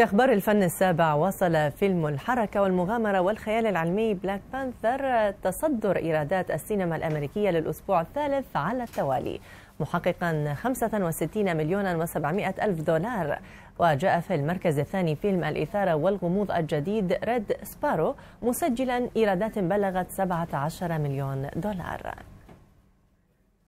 في أخبار الفن السابع، وصل فيلم الحركة والمغامرة والخيال العلمي بلاك بانثر تصدر إيرادات السينما الأمريكية للأسبوع الثالث على التوالي، محققا 65 مليون و700 ألف دولار. وجاء في المركز الثاني فيلم الإثارة والغموض الجديد ريد سبارو، مسجلا إيرادات بلغت 17 مليون دولار.